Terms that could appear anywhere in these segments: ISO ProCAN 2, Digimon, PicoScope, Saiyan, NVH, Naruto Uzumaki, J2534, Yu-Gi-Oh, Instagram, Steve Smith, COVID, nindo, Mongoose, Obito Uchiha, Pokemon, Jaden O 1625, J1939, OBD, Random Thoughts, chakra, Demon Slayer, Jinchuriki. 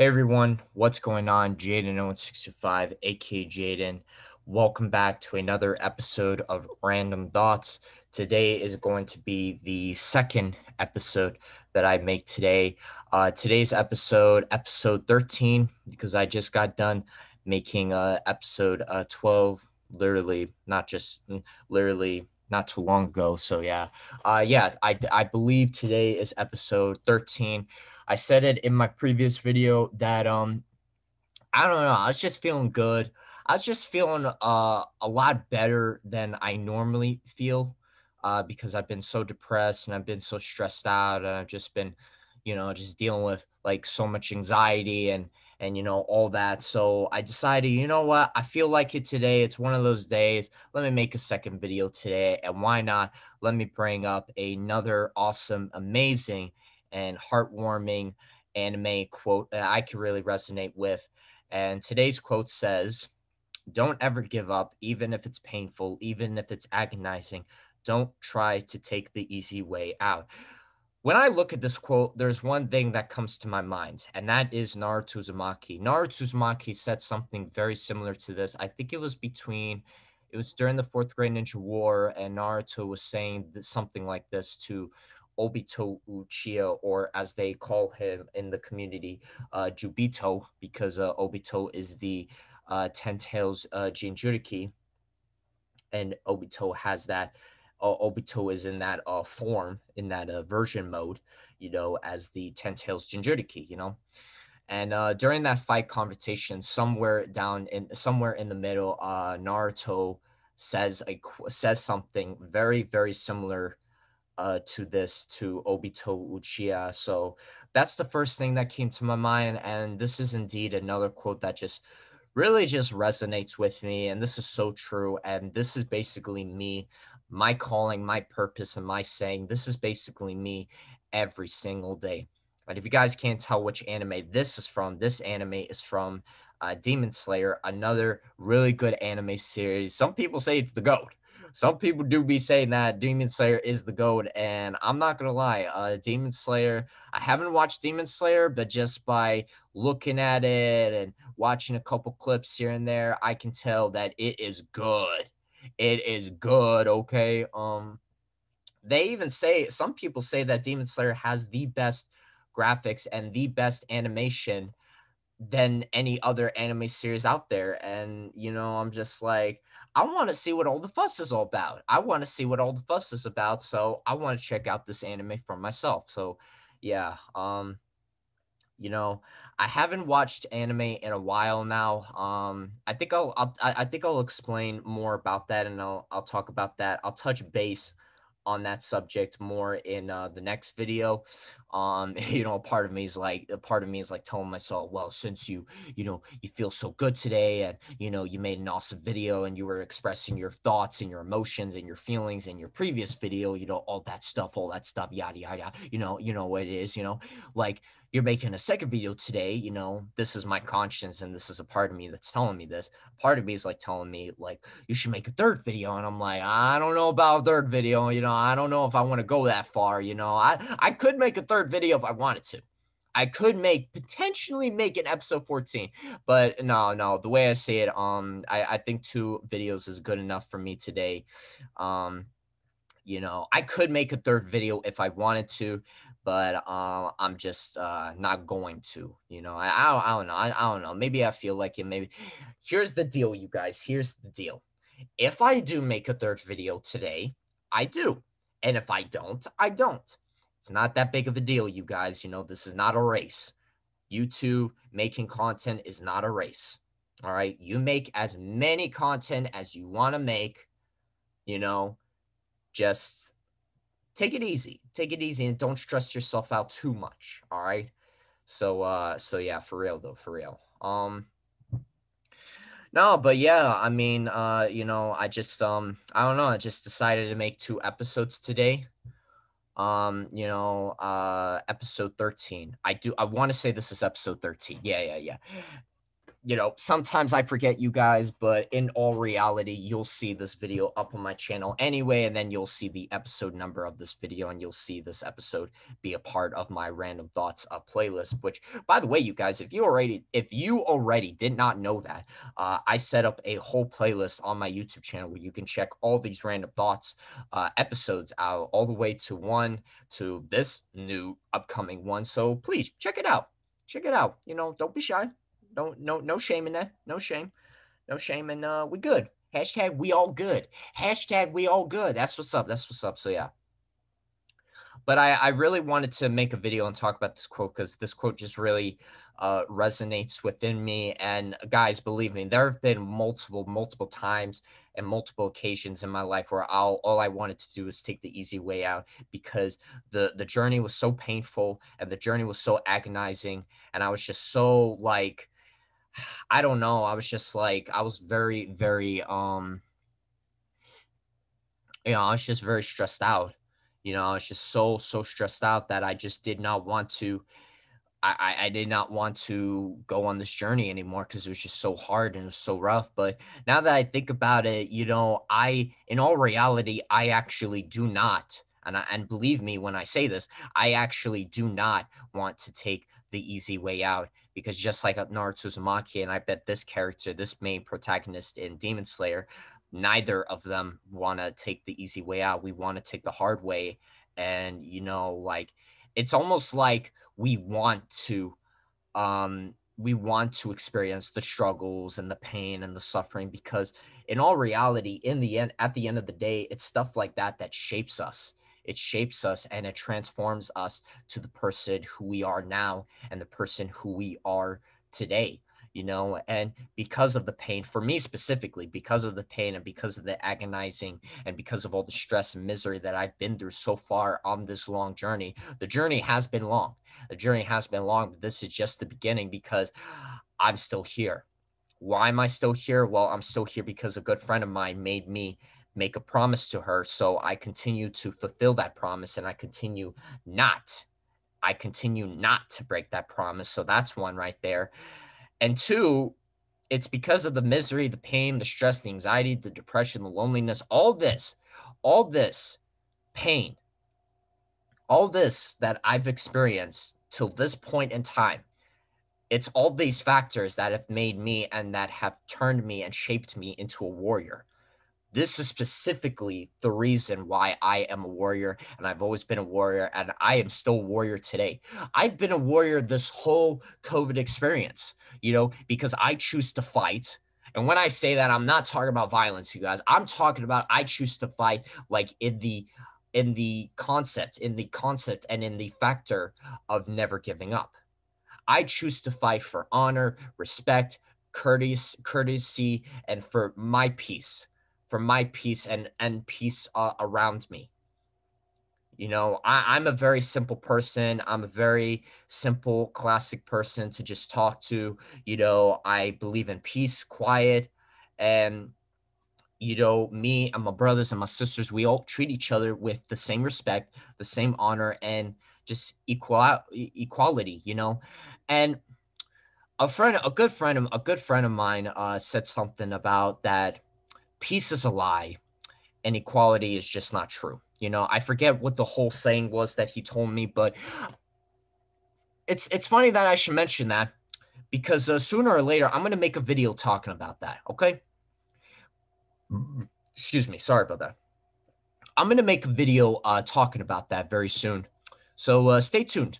Hey everyone, what's going on? Jaden O 1625, aka Jaden. Welcome back to another episode of Random Thoughts. Today is going to be the second episode that I make today. Today's episode 13, because I just got done making episode 12, literally not too long ago. So yeah, I believe today is episode 13. I said it in my previous video that, I don't know, I was just feeling good. I was just feeling a lot better than I normally feel because I've been so depressed and I've been so stressed out and I've just been, just dealing with like so much anxiety and all that. So I decided, you know what, I feel like it today. It's one of those days. Let me make a second video today. And why not? Let me bring up another awesome, amazing and heartwarming anime quote that I could really resonate with. And today's quote says, "Don't ever give up, even if it's painful, even if it's agonizing. Don't try to take the easy way out." When I look at this quote, there's one thing that comes to my mind, and that is Naruto Uzumaki. Naruto Uzumaki said something very similar to this. I think it was during the Fourth Great Ninja War, and Naruto was saying something like this to Obito Uchiha, or as they call him in the community, Jubito, because Obito is the Ten Tails Jinchuriki, and Obito has that. Obito is in that form, in that version mode, as the Ten Tails Jinchuriki, And during that fight conversation, somewhere in the middle, Naruto says something very, very similar to Obito Uchiha. So that's the first thing that came to my mind, and this is indeed another quote that just really just resonates with me, and this is so true, and this is basically me, my calling, my purpose, and my saying. This is basically me every single day. And if you guys can't tell which anime this is from, this anime is from Demon Slayer, another really good anime series. Some people say it's the GOAT. Some people do be saying that Demon Slayer is the GOAT, and I'm not going to lie, Demon Slayer, I haven't watched Demon Slayer, but just by looking at it and watching a couple clips here and there, I can tell that it is good. It is good, okay? They even say, some people say that Demon Slayer has the best graphics and the best animation than any other anime series out there. And I'm just like, I want to see what all the fuss is all about. I want to see what all the fuss is about, so I want to check out this anime for myself. So yeah, I haven't watched anime in a while now. I think I'll explain more about that, and I'll talk about that. I'll touch base on that subject more in the next video. Part of me is like telling myself, well, since you feel so good today, and you made an awesome video, and you were expressing your thoughts and your emotions and your feelings in your previous video, all that stuff, yada yada yada, what it is, like, you're making a second video today. This is my conscience, and this is a part of me that's telling me this. Part of me is like telling me, like, you should make a third video, and I'm like, I don't know about a third video. I don't know if I want to go that far. I could make a third video if I wanted to. I could potentially make an episode 14, but no, the way I see it, I think 2 videos is good enough for me today. I could make a third video if I wanted to, but I'm just not going to. I don't know. Maybe I feel like it. Maybe here's the deal, you guys. Here's the deal. If I do make a third video today, I do, and if I don't, I don't. It's not that big of a deal, you guys. This is not a race. You two making content is not a race. All right, you make as many content as you want to make. Just take it easy, and don't stress yourself out too much. All right. So yeah, for real. No, but yeah, I mean, I just, I don't know. I just decided to make 2 episodes today. Episode 13. I want to say this is episode 13. Yeah. you know, sometimes I forget you guys, but in all reality, you'll see this video up on my channel anyway, and then you'll see the episode number of this video, and you'll see this episode be a part of my Random Thoughts playlist, which, by the way, you guys, if you already did not know that, I set up a whole playlist on my YouTube channel where you can check all these Random Thoughts episodes out, all the way to one to this new upcoming one. So please check it out. Check it out. You know, don't be shy. No shame in that. No shame. No shame. And we good. Hashtag we all good. Hashtag we all good. That's what's up. That's what's up. So yeah. But I really wanted to make a video and talk about this quote, because this quote just really resonates within me. And guys, believe me, there have been multiple times and multiple occasions in my life where all I wanted to do was take the easy way out, because the journey was so painful and the journey was so agonizing. And I was just so, like, I don't know. I was just like, I was very, very, you know, I was just very stressed out. You know, I was just so stressed out that I just did not want to, I did not want to go on this journey anymore, because it was just so hard and it was so rough. But now that I think about it, you know, in all reality, I actually do not, and believe me when I say this, I actually do not want to take the easy way out, because just like Naruto Uzumaki, and I bet this character, this main protagonist in Demon Slayer, neither of them want to take the easy way out. We want to take the hard way. And, you know, like, it's almost like we want to experience the struggles and the pain and the suffering, because in all reality, in the end, at the end of the day, it's stuff like that that shapes us. It shapes us and it transforms us to the person who we are now and the person who we are today. You know, and because of the pain, for me specifically, because of the pain and because of the agonizing and because of all the stress and misery that I've been through so far on this long journey, the journey has been long. The journey has been long, but this is just the beginning, because I'm still here. Why am I still here? Well, I'm still here because a good friend of mine made me make a promise to her. So I continue to fulfill that promise, and I continue not to break that promise. So that's one right there. And two, it's because of the misery, the pain, the stress, the anxiety, the depression, the loneliness, all this pain, all this that I've experienced till this point in time. It's all these factors that have made me and that have turned me and shaped me into a warrior. This is specifically the reason why I am a warrior, and I've always been a warrior, and I am still a warrior today. I've been a warrior this whole COVID experience, you know, because I choose to fight. And when I say that, I'm not talking about violence, you guys. I'm talking about I choose to fight, like in the concept and in the factor of never giving up. I choose to fight for honor, respect, courtesy, and for my peace. For my peace and peace around me. You know, I'm a very simple person. I'm a very simple, classic person to just talk to. You know, I believe in peace, quiet, and, you know, me and my brothers and my sisters, we all treat each other with the same respect, the same honor, and just equality, you know. And a good friend of mine said something about that. Peace is a lie, and equality is just not true. You know, I forget what the whole saying was that he told me, but it's funny that I should mention that, because sooner or later, I'm going to make a video talking about that, okay? Excuse me, sorry about that. I'm going to make a video talking about that very soon, so stay tuned.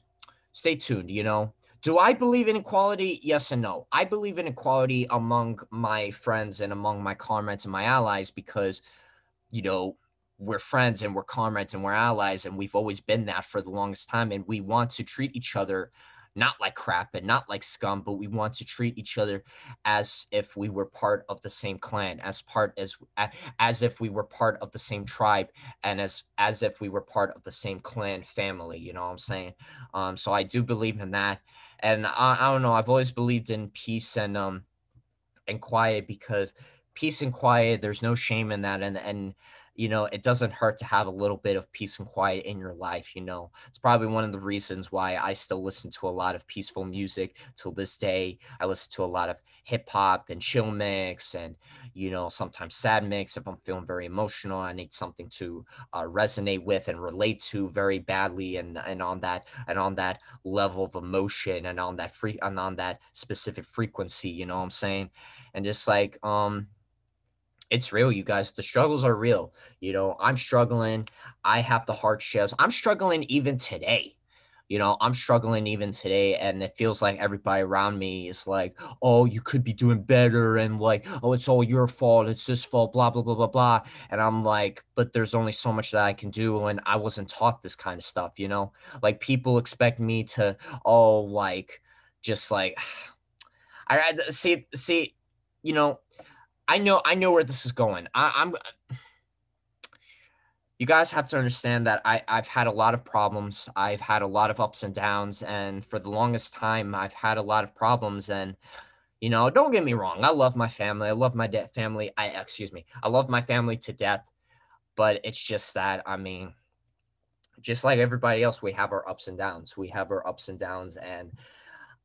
Stay tuned, you know. Do I believe in equality? Yes and no. I believe in equality among my friends and among my comrades and my allies, because, you know, we're friends and we're comrades and we're allies, and we've always been that for the longest time. And we want to treat each other not like crap and not like scum, but we want to treat each other as if we were part of the same clan, as if we were part of the same tribe, and as if we were part of the same clan family. You know what I'm saying? So I do believe in that. And I don't know, I've always believed in peace and quiet, because peace and quiet, there's no shame in that. And you know, it doesn't hurt to have a little bit of peace and quiet in your life, you know. It's probably one of the reasons why I still listen to a lot of peaceful music till this day. I listen to a lot of hip hop and chill mix and, you know, sometimes sad mix if I'm feeling very emotional. I need something to resonate with and relate to very badly, and on that level of emotion and on that specific frequency, you know what I'm saying? And just like, it's real, you guys. The struggles are real. You know, I'm struggling. I have the hardships. I'm struggling even today. You know, I'm struggling even today, and it feels like everybody around me is like, oh, you could be doing better, and like, oh, it's all your fault, it's this fault, blah, blah, blah, blah, blah. And I'm like, but there's only so much that I can do, and I wasn't taught this kind of stuff, you know? Like, people expect me to, oh, like, just like, I see, you know, I know where this is going. You guys have to understand that I've had a lot of problems. I've had a lot of ups and downs. And for the longest time, I've had a lot of problems. And, you know, don't get me wrong. I love my family. I love my family. I love my family to death. But it's just that, I mean, just like everybody else, we have our ups and downs. And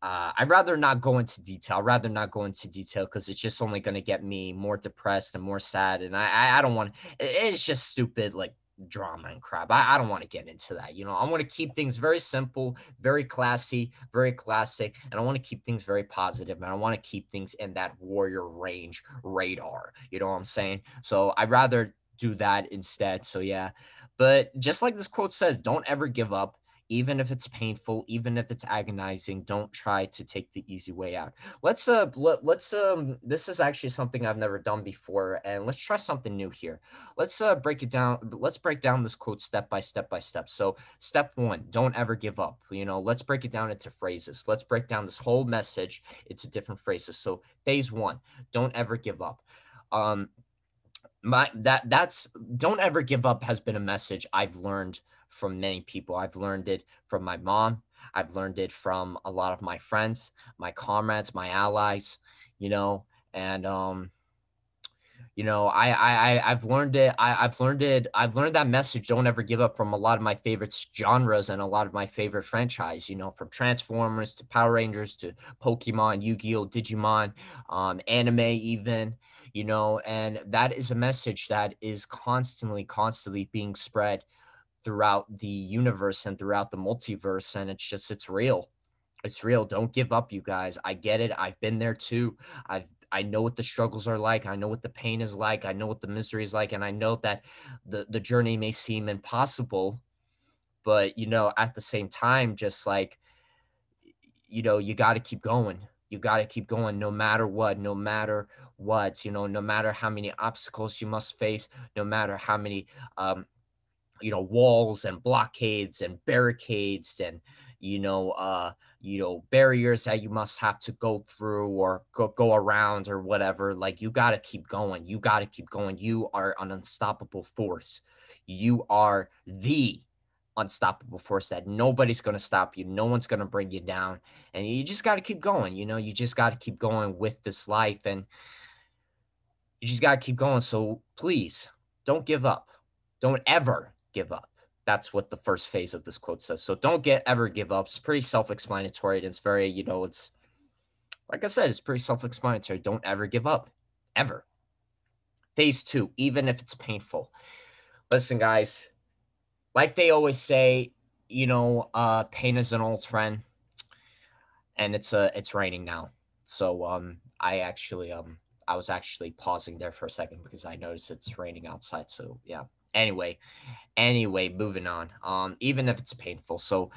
I'd rather not go into detail. Because it's just only going to get me more depressed and more sad. And I don't want – it's just stupid, like, drama and crap. I don't want to get into that. You know, I want to keep things very simple, very classy, very classic, and I want to keep things very positive, and I want to keep things in that warrior range radar. You know what I'm saying? So I'd rather do that instead. So, yeah. But just like this quote says, don't ever give up. Even if it's painful, even if it's agonizing, don't try to take the easy way out. Let's this is actually something I've never done before, and let's try something new here. Let's break down this quote step by step. So step one, don't ever give up. You know, let's break it down into phrases. Let's break down this whole message into different phrases. So phase one, don't ever give up. Don't ever give up has been a message I've learned from many people. I've learned it from my mom. I've learned it from a lot of my friends, my comrades, my allies, you know, and, you know, I've learned that message. Don't ever give up from a lot of my favorite genres and a lot of my favorite franchise, you know, from Transformers to Power Rangers to Pokemon, Yu-Gi-Oh, Digimon, anime even, you know, and that is a message that is constantly being spread throughout the universe and throughout the multiverse. And it's just, it's real. Don't give up, you guys. I get it. I've been there too. I know what the struggles are like. I know what the pain is like. I know what the misery is like. And I know that the journey may seem impossible, but, you know, at the same time, just like, you know, you got to keep going. You got to keep going no matter what, you know, no matter how many obstacles you must face, no matter how many, you know, walls and blockades and barricades and, you know, barriers that you must have to go through or go around or whatever. Like, you got to keep going. You are an unstoppable force. You are the unstoppable force that nobody's going to stop you. No one's going to bring you down. And you just got to keep going. You know, you just got to keep going with this life, and you just got to keep going. So please don't give up. Don't ever give up. That's what the first phase of this quote says. So don't ever give up. It's pretty self-explanatory. And it's very, you know, it's like I said, it's pretty self-explanatory. Don't ever give up, ever. Phase two, even if it's painful. Listen, guys, like they always say, you know, pain is an old friend, and it's raining now. So, I was actually pausing there for a second because I noticed it's raining outside. So yeah. Anyway, moving on, even if it's painful. So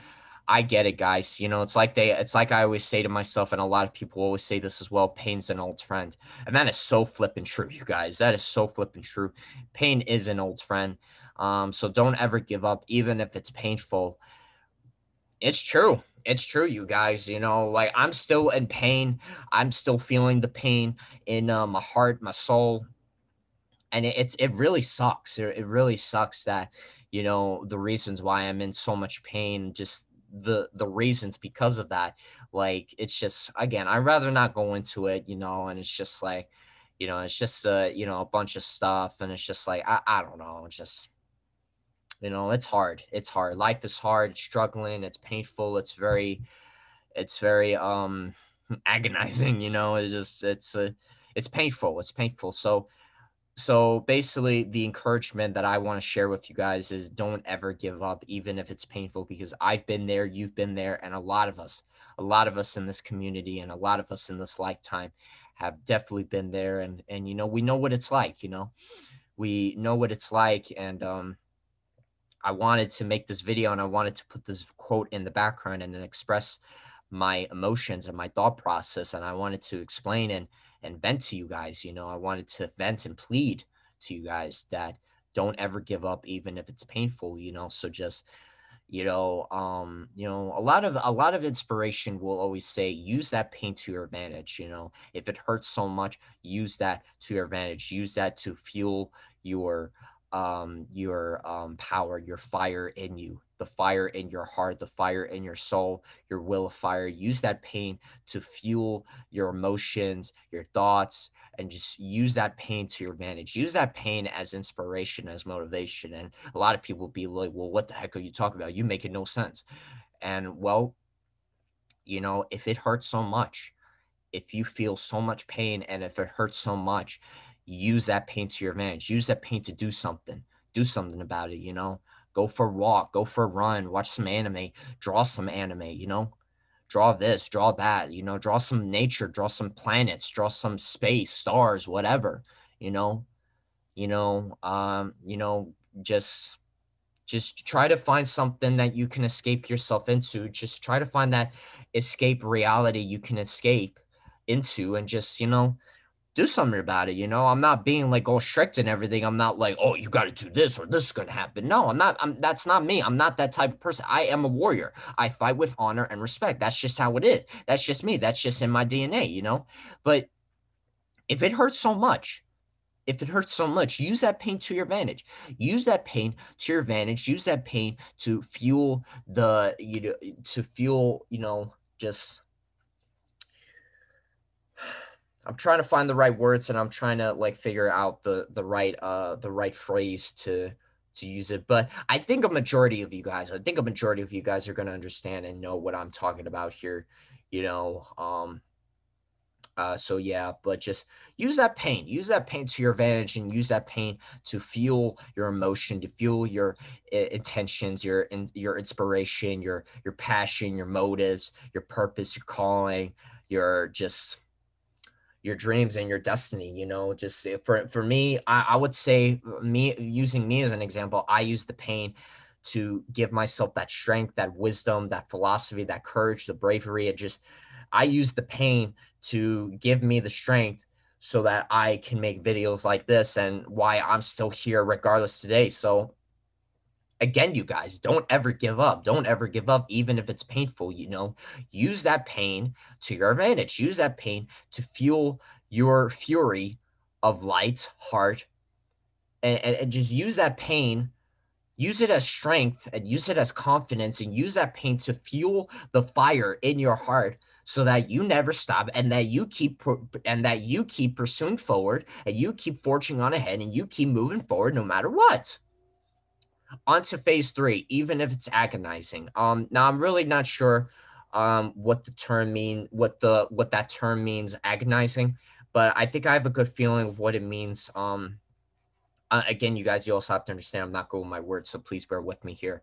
I get it, guys. You know, it's like I always say to myself, and a lot of people always say this as well, pain's an old friend. And that is so flippin' true, you guys. That is so flippin' true. Pain is an old friend. So don't ever give up, even if it's painful. It's true. It's true, you guys. You know, like, I'm still in pain. I'm still feeling the pain in my heart, my soul. And it really sucks. It really sucks that, you know, the reasons why I'm in so much pain, just the reasons because of that. Like, it's just, again, I'd rather not go into it, you know, and it's just like, You know, it's just, a bunch of stuff. And it's just like, I don't know. It's just, you know, it's hard. It's hard. Life is hard. It's struggling. It's painful. It's very agonizing, you know. It's just, it's painful. It's painful. So basically the encouragement that I want to share with you guys is don't ever give up, even if it's painful, because I've been there, you've been there. And a lot of us in this community and a lot of us in this lifetime have definitely been there. And, you know, we know what it's like, you know, we know what it's like. And, I wanted to make this video and I wanted to put this quote in the background and then express my emotions and my thought process. And I wanted to explain and vent to you guys, you know, I wanted to vent and plead to you guys that don't ever give up, even if it's painful, you know. So just, a lot of inspiration will always say, use that pain to your advantage. You know, if it hurts so much, use that to your advantage, use that to fuel your power, your fire in you, the fire in your heart, the fire in your soul, your will of fire. Use that pain to fuel your emotions, your thoughts, and just use that pain to your advantage. Use that pain as inspiration, as motivation. And a lot of people will be like, well, what the heck are you talking about? You make it no sense. And well, you know, if it hurts so much, if you feel so much pain and if it hurts so much, use that pain to your advantage. Use that pain to do something about it, you know. Go for a walk, go for a run, watch some anime, draw some anime, you know, draw this, draw that, you know, draw some nature, draw some planets, draw some space, stars, whatever, just try to find something that you can escape yourself into. Just try to find that escape reality you can escape into and just, you know, do something about it. You know, I'm not being like all strict and everything. I'm not like, oh, you got to do this or this is going to happen. No, I'm not. That's not me. I'm not that type of person. I am a warrior. I fight with honor and respect. That's just how it is. That's just me. That's just in my DNA, you know. But if it hurts so much, use that pain to your advantage. Use that pain to fuel just I'm trying to find the right words and I'm trying to like figure out the right phrase to use it. But I think a majority of you guys are going to understand and know what I'm talking about here, you know? So yeah, but just use that pain to your advantage and use that pain to fuel your emotion, to fuel your intentions, your inspiration, your passion, your motives, your purpose, your calling, your dreams and your destiny, you know. Just for me, I would say using me as an example, I use the pain to give myself that strength, that wisdom, that philosophy, that courage, the bravery. I use the pain to give me the strength so that I can make videos like this and why I'm still here regardless today. So again, you guys, don't ever give up. Don't ever give up, even if it's painful, you know. Use that pain to your advantage. Use that pain to fuel your fury of light, heart, and just use that pain. Use it as strength and use it as confidence and use that pain to fuel the fire in your heart so that you never stop and that you keep pursuing forward and you keep forging on ahead and you keep moving forward no matter what. On to phase three, even if it's agonizing. Now I'm really not sure what that term means, agonizing, but I think I have a good feeling of what it means. Again, you guys, you also have to understand I'm not good with my words, so please bear with me here.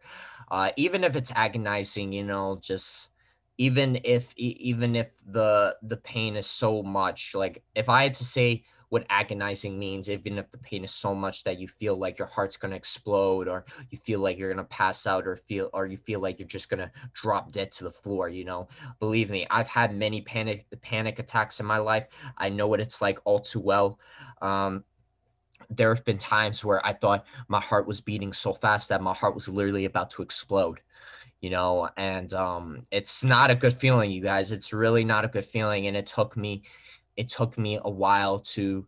Even if it's agonizing, you know, just even if the pain is so much, like if I had to say what agonizing means, even if the pain is so much that you feel like your heart's going to explode or you feel like you're going to pass out or you feel like you're just going to drop dead to the floor, you know, believe me, I've had many panic attacks in my life. I know what it's like all too well. There have been times where I thought my heart was beating so fast that my heart was literally about to explode, you know, and it's not a good feeling, you guys. It's really not a good feeling. And it took me a while to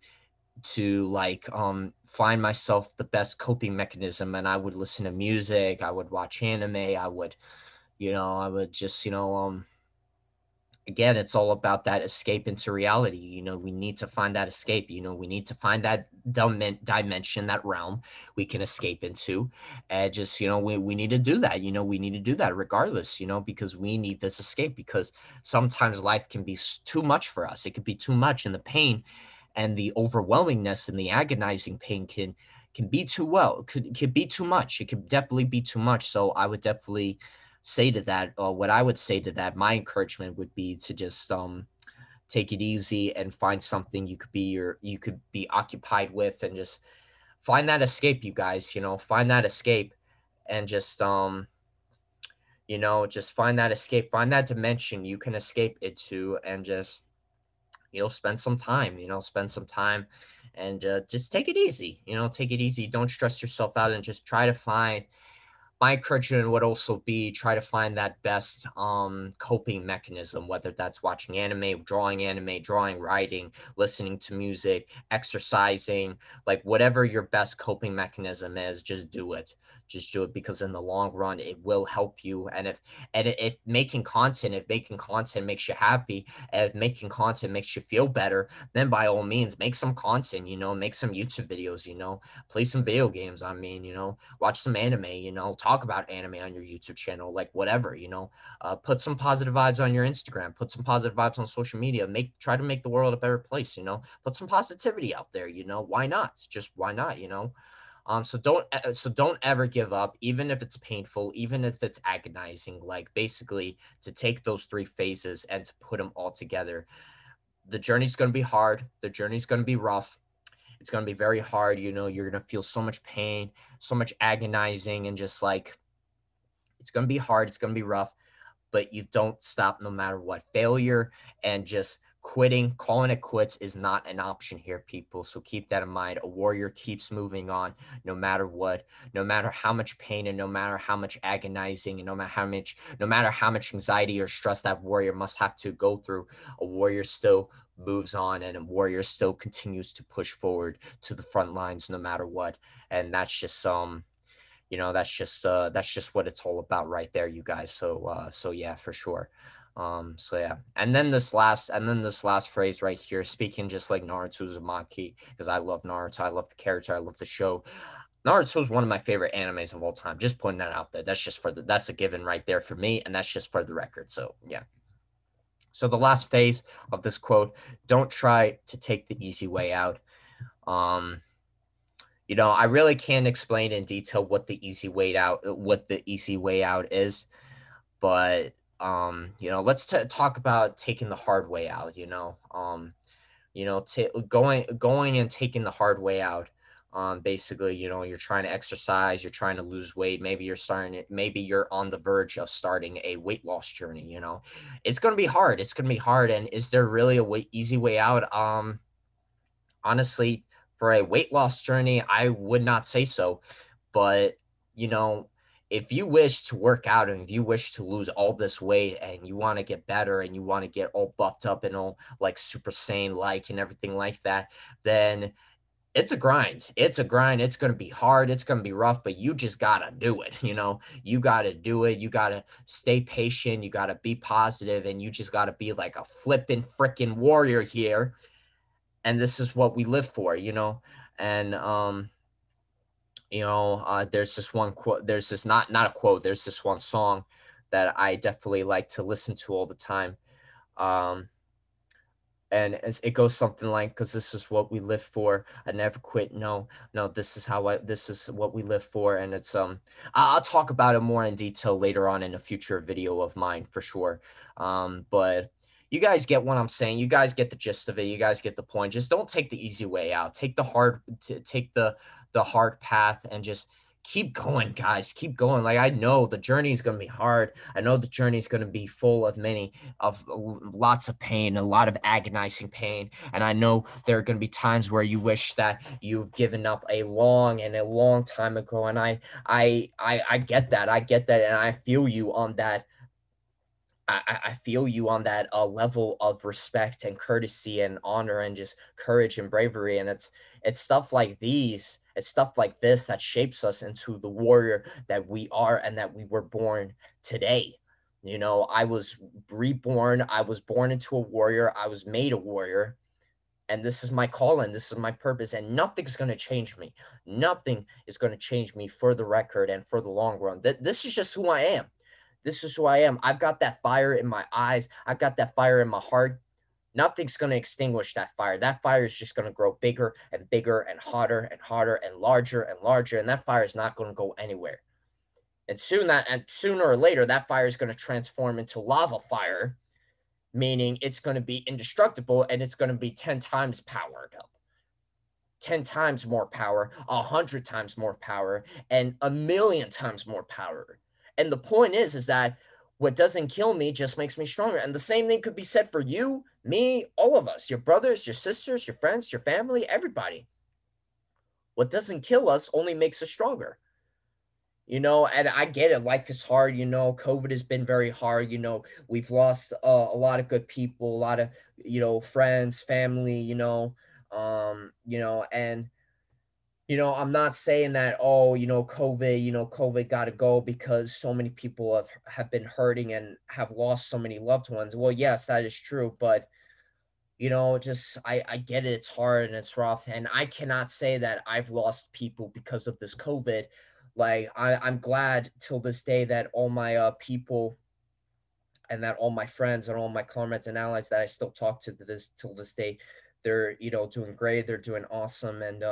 find myself the best coping mechanism. And I would listen to music. I would watch anime. I would just, again, it's all about that escape into reality. You know, we need to find that escape. You know, we need to find that dimension, that realm we can escape into. And just, you know, we need to do that. You know, we need to do that regardless, you know, because we need this escape, because sometimes life can be too much for us. It could be too much, and the pain and the overwhelmingness and the agonizing pain can be too could be too much. It could definitely be too much. So I would definitely say to that, what I would say to that, my encouragement would be to just take it easy and find something you could be occupied with, and just find that escape, you guys. You know, find that escape, and just you know, just find that escape, find that dimension you can escape it to, and just, you know, spend some time, you know, spend some time, and just take it easy, you know, take it easy. Don't stress yourself out, and just try to find. My encouragement would also be try to find that best coping mechanism, whether that's watching anime, drawing, writing, listening to music, exercising, like whatever your best coping mechanism is, just do it. Just do it, because in the long run, it will help you. And if making content makes you happy, and if making content makes you feel better, then by all means, make some content, you know, make some YouTube videos, you know, play some video games. I mean, you know, watch some anime, you know, talk about anime on your YouTube channel, like whatever, you know, put some positive vibes on your Instagram, put some positive vibes on social media, try to make the world a better place, you know, put some positivity out there, you know, why not? Just why not, you know? So don't ever give up, even if it's painful, even if it's agonizing, like basically to take those three phases and to put them all together. The journey's going to be hard. The journey's going to be rough. It's going to be very hard. You know, you're going to feel so much pain, so much agonizing, and just like, it's going to be hard. It's going to be rough, but you don't stop no matter what. Failure and just quitting, calling it quits is not an option here, people. So keep that in mind. A warrior keeps moving on no matter what, no matter how much pain and no matter how much agonizing and no matter how much anxiety or stress that warrior must have to go through. A warrior still moves on, and a warrior still continues to push forward to the front lines no matter what. And that's just you know, that's just what it's all about right there, you guys. So yeah, for sure. So yeah, and then this last phrase right here, speaking just like Naruto Uzumaki, because I love Naruto, I love the character, I love the show. Naruto is one of my favorite animes of all time. Just putting that out there. That's a given right there for me, and that's just for the record. So yeah. So the last phase of this quote: don't try to take the easy way out. You know, I really can't explain in detail what the easy way out is, but you know, let's talk about taking the hard way out, you know, going and taking the hard way out. Basically, you know, you're trying to exercise, you're trying to lose weight. Maybe you're on the verge of starting a weight loss journey. You know, it's going to be hard. It's going to be hard. And is there really easy way out? Honestly, for a weight loss journey, I would not say so, but you know, if you wish to work out and if you wish to lose all this weight and you want to get better and you want to get all buffed up and all like super sane like and everything like that, then it's a grind. It's a grind. It's going to be hard. It's going to be rough, but you just got to do it. You know, you got to do it. You got to stay patient. You got to be positive, and you just got to be like a flipping freaking warrior here. And this is what we live for, you know, and, you know, there's this one quote, there's this not a quote, there's this one song that I definitely like to listen to all the time. And it goes something like, because this is what we live for. I never quit. No, this is what we live for. And it's, I'll talk about it more in detail later on in a future video of mine for sure. But you guys get what I'm saying. You guys get the gist of it. You guys get the point. Just don't take the easy way out. Take the hard path and just keep going, guys. Keep going. Like, I know the journey is going to be hard. I know the journey is going to be full of lots of pain, a lot of agonizing pain. And I know there are going to be times where you wish that you've given up a long time ago. And I get that. I get that. And I feel you on that. I feel you on that level of respect and courtesy and honor and just courage and bravery. And it's stuff like these. It's stuff like this that shapes us into the warrior that we are and that we were born today. You know, I was reborn. I was born into a warrior. I was made a warrior. And this is my calling. This is my purpose. And nothing's going to change me. Nothing is going to change me for the record and for the long run. This is just who I am. This is who I am. I've got that fire in my eyes. I've got that fire in my heart. Nothing's going to extinguish that fire. That fire is just going to grow bigger and bigger and hotter and hotter and larger and larger. And that fire is not going to go anywhere. And sooner or later, that fire is going to transform into lava fire, meaning it's going to be indestructible and it's going to be 10 times powered up, 10 times more power, 100 times more power, and 1,000,000 times more power. And the point is that what doesn't kill me just makes me stronger. And the same thing could be said for you, me, all of us, your brothers, your sisters, your friends, your family, everybody. What doesn't kill us only makes us stronger. You know, and I get it. Life is hard. You know, COVID has been very hard. You know, we've lost a lot of good people, a lot of, you know, friends, family, you know, and, you know, I'm not saying that, oh, you know, COVID got to go because so many people have been hurting and have lost so many loved ones. Well, yes, that is true. But, you know, just I get it. It's hard and it's rough. And I cannot say that I've lost people because of this COVID. Like, I'm glad till this day that all my people and that all my friends and all my comrades and allies that I still talk to this till this day, they're, you know, doing great. They're doing awesome. And,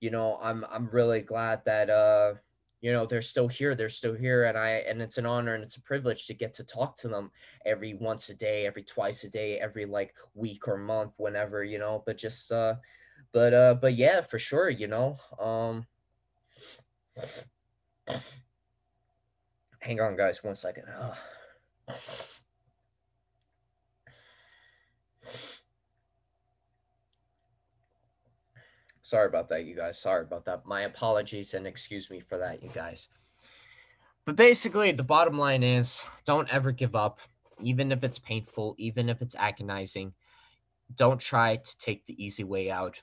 you know, I'm really glad that, you know, they're still here. They're still here. And it's an honor and it's a privilege to get to talk to them every once a day, every twice a day, every like week or month, whenever, you know, but just, but yeah, for sure. You know, hang on, guys, one second. Oh. Sorry about that, you guys. Sorry about that. My apologies and excuse me for that, you guys. But basically, the bottom line is don't ever give up, even if it's painful, even if it's agonizing. Don't try to take the easy way out.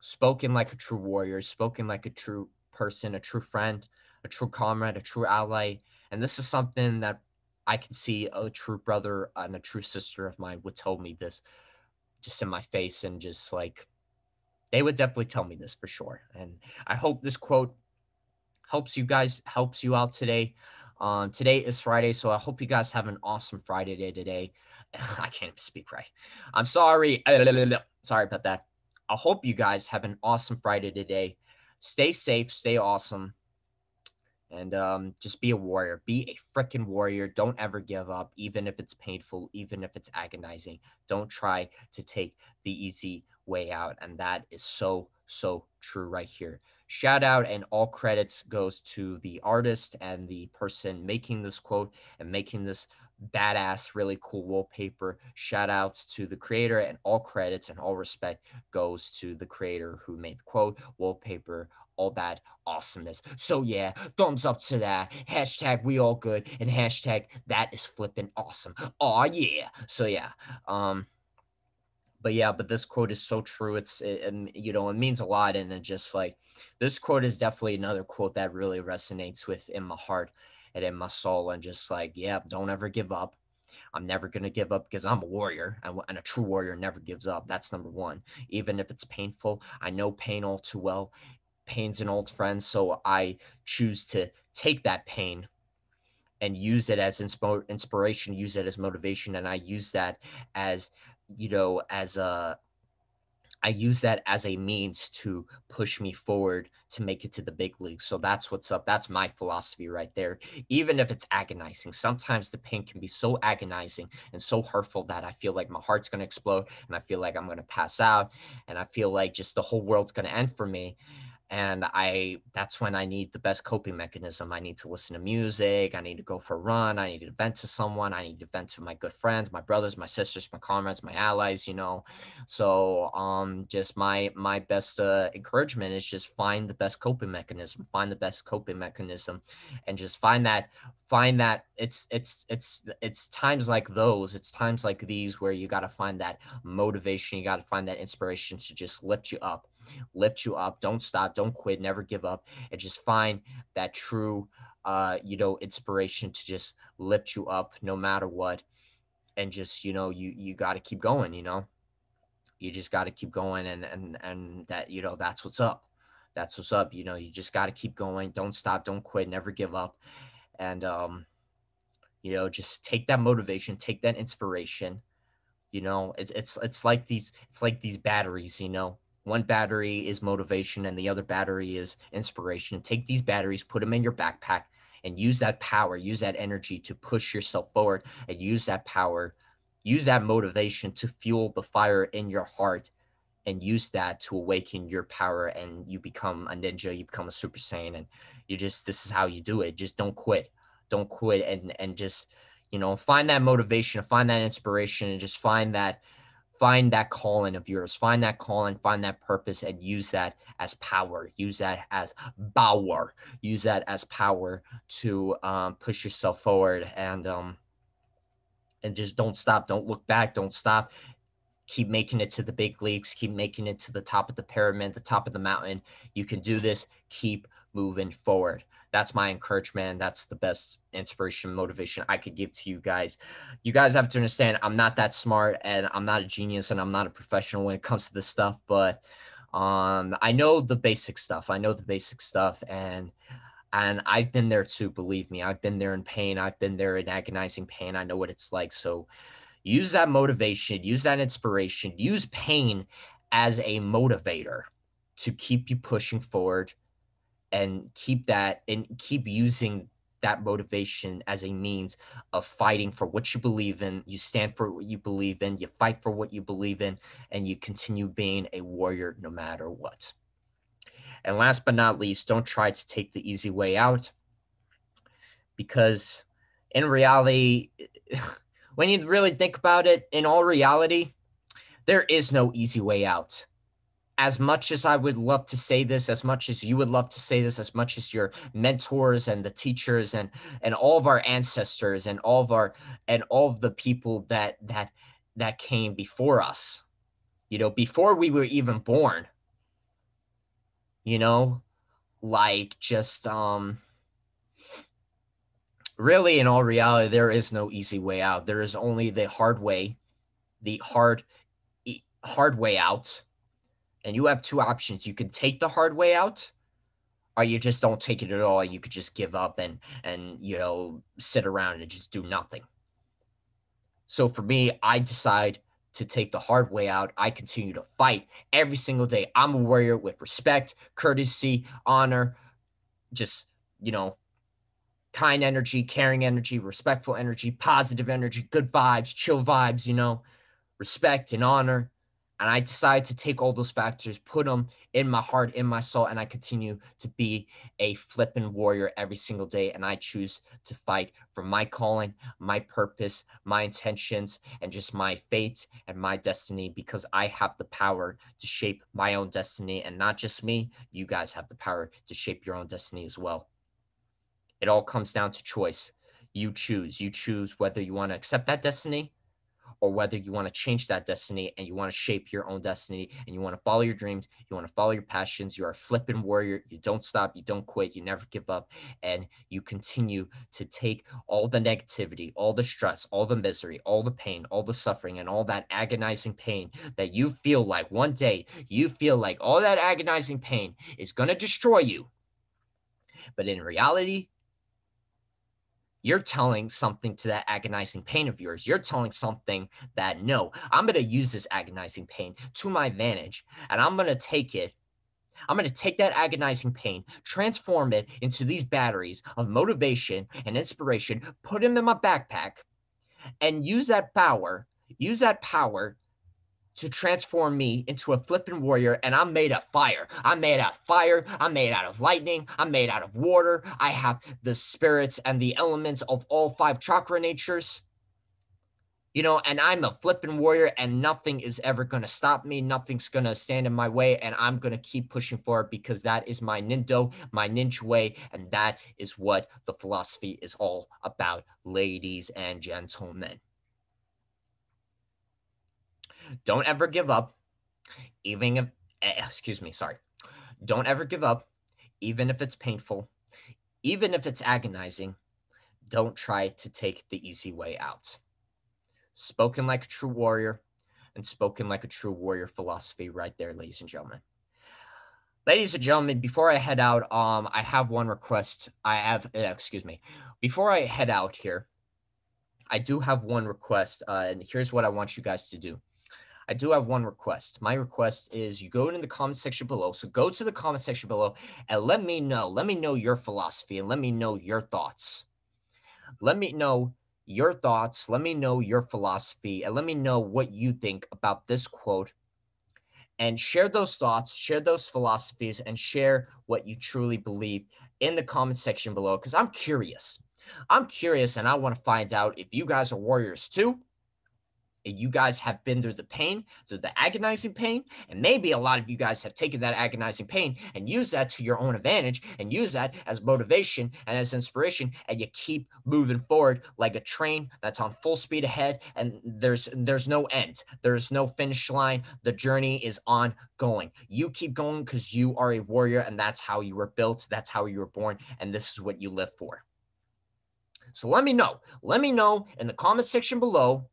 Spoken like a true warrior, spoken like a true person, a true friend, a true comrade, a true ally. And this is something that I can see a true brother and a true sister of mine would tell me this just in my face, and just like they would definitely tell me this for sure. And I hope this quote helps you guys, helps you out today. Today is Friday, so I hope you guys have an awesome Friday day today. I can't speak right. I'm sorry. Sorry about that. I hope you guys have an awesome Friday today. Stay safe, stay awesome, and just be a warrior. Be a freaking warrior. Don't ever give up, even if it's painful, even if it's agonizing. Don't try to take the easy way out, and that is so, so true right here. Shout out and all credits goes to the artist and the person making this quote and making this badass, really cool wallpaper. Shout outs to the creator, and all credits and all respect goes to the creator who made the quote, wallpaper, all that awesomeness. So yeah, thumbs up to that. Hashtag we all good, and hashtag that is flipping awesome. Oh yeah. So yeah. But this quote is so true. You know, it means a lot. And it just like, this quote is definitely another quote that really resonates with in my heart and in my soul, and just like, yeah, don't ever give up. I'm never going to give up because I'm a warrior, and a true warrior never gives up. That's number one. Even if it's painful, I know pain all too well. Pain's an old friend, so I choose to take that pain and use it as inspiration, use it as motivation, and I use that as, you know, I use that as a means to push me forward to make it to the big leagues. So that's what's up. That's my philosophy right there. Even if it's agonizing, sometimes the pain can be so agonizing and so hurtful that I feel like my heart's going to explode, and I feel like I'm going to pass out, and I feel like just the whole world's going to end for me. And that's when I need the best coping mechanism. I need to listen to music. I need to go for a run. I need to vent to someone. I need to vent to my good friends, my brothers, my sisters, my comrades, my allies, you know. So just my best encouragement is just find the best coping mechanism, and just find that it's times like those. It's times like these where you got to find that motivation. You got to find that inspiration to just lift you up. lift you up. Don't stop. Don't quit. Never give up. And just find that true, inspiration to just lift you up no matter what. And just, you got to keep going, you just got to keep going. And that, that's what's up. That's what's up. You just got to keep going. Don't stop. Don't quit. Never give up. And, just take that motivation, take that inspiration. It's like these batteries, one battery is motivation and the other battery is inspiration. Take these batteries, put them in your backpack and use that power, use that energy to push yourself forward, and use that power, use that motivation to fuel the fire in your heart, and use that to awaken your power. And you become a ninja, you become a Super Saiyan, and this is how you do it. Just don't quit. Don't quit, and just, find that motivation, find that inspiration, and just find that calling of yours, find that calling, find that purpose, and use that as power, use that as power to push yourself forward, and just don't stop, don't look back, don't stop, keep making it to the big leagues, keep making it to the top of the pyramid, the top of the mountain. You can do this, keep moving forward. That's my encouragement. That's the best inspiration, motivation I could give to you guys. You guys have to understand, I'm not that smart, and I'm not a genius, and I'm not a professional when it comes to this stuff, but I know the basic stuff. And I've been there too, believe me. I've been there in pain. I've been there in agonizing pain. I know what it's like. So use that motivation, use that inspiration, use pain as a motivator to keep you pushing forward, and keep using that motivation as a means of fighting for what you believe in. You stand for what you believe in, you fight for what you believe in, and you continue being a warrior no matter what. And last but not least, don't try to take the easy way out, because in reality, when you really think about it, in all reality, there is no easy way out. As much as I would love to say this, as much as you would love to say this, as much as your mentors and the teachers and all of our ancestors and all of the people that came before us, before we were even born, really in all reality, there is no easy way out. There is only the hard way, the hard way out. And you have two options. You can take the hard way out, or you just don't take it at all. You could just give up and sit around and just do nothing. So for me, I decide to take the hard way out. I continue to fight every single day. I'm a warrior with respect, courtesy, honor, just, kind energy, caring energy, respectful energy, positive energy, good vibes, chill vibes, respect and honor. And I decided to take all those factors, put them in my heart, in my soul, and I continue to be a flippin' warrior every single day. And I choose to fight for my calling, my purpose, my intentions, and just my fate and my destiny, because I have the power to shape my own destiny. And not just me, you guys have the power to shape your own destiny as well. It all comes down to choice. You choose whether you want to accept that destiny, or whether you want to change that destiny and you want to shape your own destiny and you want to follow your dreams, you want to follow your passions. You are a flippin' warrior. You don't stop, you don't quit, you never give up, and you continue to take all the negativity, all the stress, all the misery, all the pain, all the suffering, and all that agonizing pain that you feel like one day you feel like all that agonizing pain is going to destroy you. But in reality, you're telling something to that agonizing pain of yours. You're telling something that, no, I'm going to use this agonizing pain to my advantage, and I'm going to take it. I'm going to take that agonizing pain, transform it into these batteries of motivation and inspiration, put them in my backpack, and use that power to transform me into a flippin' warrior. And I'm made of fire. I'm made out of fire. I'm made out of lightning. I'm made out of water. I have the spirits and the elements of all 5 chakra natures. And I'm a flippin' warrior, and nothing is ever going to stop me. Nothing's going to stand in my way, and I'm going to keep pushing forward, because that is my nindo, my ninja way, and that is what the philosophy is all about, ladies and gentlemen. Don't ever give up, even if Don't ever give up, even if it's painful, even if it's agonizing. Don't try to take the easy way out. Spoken like a true warrior, and spoken like a true warrior philosophy right there, ladies and gentlemen. Ladies and gentlemen, before I head out, I have one request. Before I head out here, I do have one request, and here's what I want you guys to do. I do have one request. My request is you go into the comment section below. So go to the comment section below and let me know your philosophy and let me know your thoughts. Let me know your thoughts. Let me know your philosophy and let me know what you think about this quote. And share those thoughts, share those philosophies, and share what you truly believe in the comment section below, because I'm curious. I'm curious, and I want to find out if you guys are warriors too, and you guys have been through the pain, through the agonizing pain, and maybe a lot of you guys have taken that agonizing pain and used that to your own advantage and used that as motivation and as inspiration, and you keep moving forward like a train that's on full speed ahead, and there's no end. There's no finish line. The journey is ongoing. You keep going because you are a warrior, and that's how you were built. That's how you were born, and this is what you live for. So let me know. Let me know in the comment section below.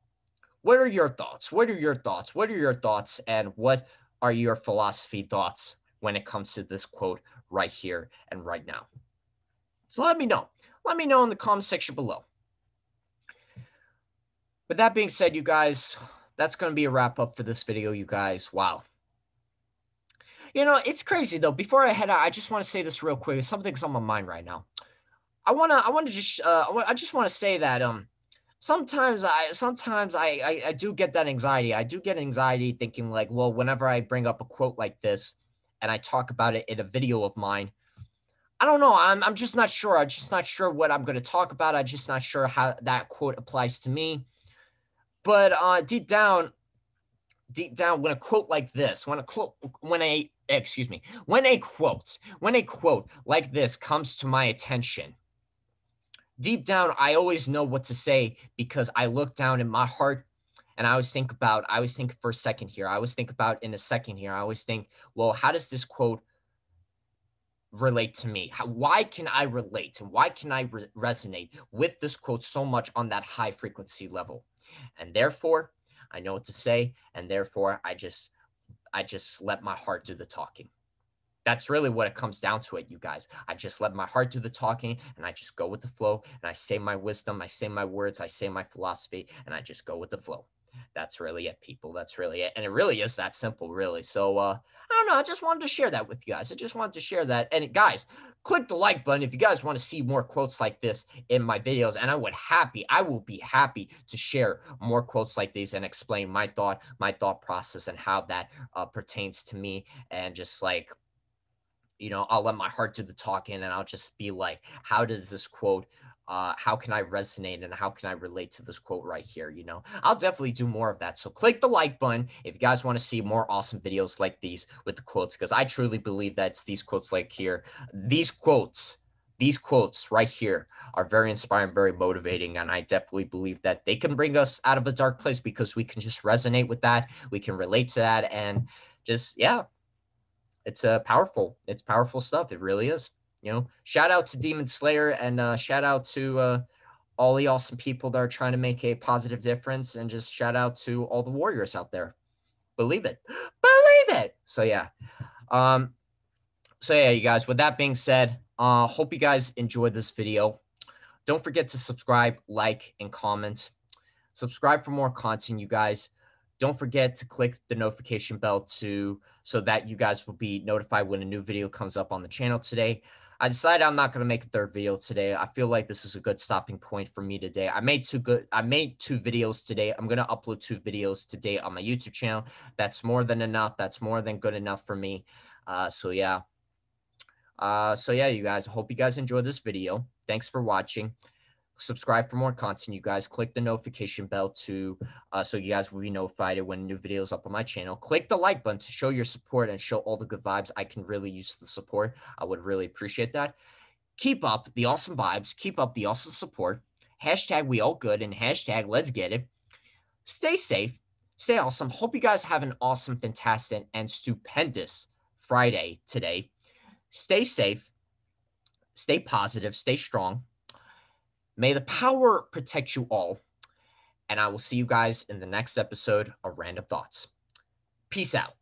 What are your thoughts? What are your thoughts? What are your thoughts? And what are your philosophy thoughts when it comes to this quote right here and right now? So let me know. Let me know in the comment section below. With that being said, you guys, that's going to be a wrap up for this video, you guys. Wow. You know, it's crazy, though. Before I head out, I just want to say this real quick. Something's on my mind right now. I just want to say that, Sometimes I do get that anxiety. I do get anxiety thinking like, well, whenever I bring up a quote like this and I talk about it in a video of mine, I don't know. I'm just not sure. I'm just not sure what I'm going to talk about. I'm just not sure how that quote applies to me. But deep down, when a quote like this, when a quote like this comes to my attention, deep down, I always know what to say, because I look down in my heart and I always think, well, how does this quote relate to me? Why can I relate? And why can I resonate with this quote so much on that high frequency level? And therefore I know what to say. And therefore I just let my heart do the talking. That's really what it comes down to it, you guys. I just let my heart do the talking, and I just go with the flow, and I say my wisdom, I say my words, I say my philosophy, and I just go with the flow. That's really it, people. That's really it. And it really is that simple, really. So, I don't know. I just wanted to share that with you guys. I just wanted to share that. And guys, click the like button if you guys want to see more quotes like this in my videos. And I will be happy to share more quotes like these and explain my thought process and how that pertains to me. And just like, you know, I'll let my heart do the talking, and I'll just be like, how does this quote, how can I resonate and how can I relate to this quote right here? You know, I'll definitely do more of that. So click the like button if you guys want to see more awesome videos like these with the quotes, because I truly believe that it's these quotes like here. These quotes right here are very inspiring, very motivating, and I definitely believe that they can bring us out of a dark place, because we can just resonate with that. We can relate to that, and just, yeah. It's powerful. It's powerful stuff. It really is. You know, shout out to Demon Slayer, and shout out to all the awesome people that are trying to make a positive difference, and just shout out to all the warriors out there. Believe it. Believe it. So, yeah. So, yeah, you guys, with that being said, hope you guys enjoyed this video. Don't forget to subscribe, like, and comment. Subscribe for more content, you guys. Don't forget to click the notification bell so that you guys will be notified when a new video comes up on the channel today. I decided I'm not going to make a third video today. I feel like this is a good stopping point for me today. I made two videos today. I'm going to upload 2 videos today on my YouTube channel. That's more than enough. That's more than good enough for me. So yeah. So yeah, you guys, I hope you guys enjoyed this video. Thanks for watching. Subscribe for more content, you guys. Click the notification bell so you guys will be notified when new videos up on my channel. Click the like button to show your support and show all the good vibes. I can really use the support. I would really appreciate that. Keep up the awesome vibes. Keep up the awesome support. #WeAllGood and #Let'sGetIt. Stay safe. stay awesome. Hope you guys have an awesome, fantastic, and stupendous Friday today. Stay safe. Stay positive. Stay strong. May the power protect you all. And I will see you guys in the next episode of Random Thoughts. Peace out.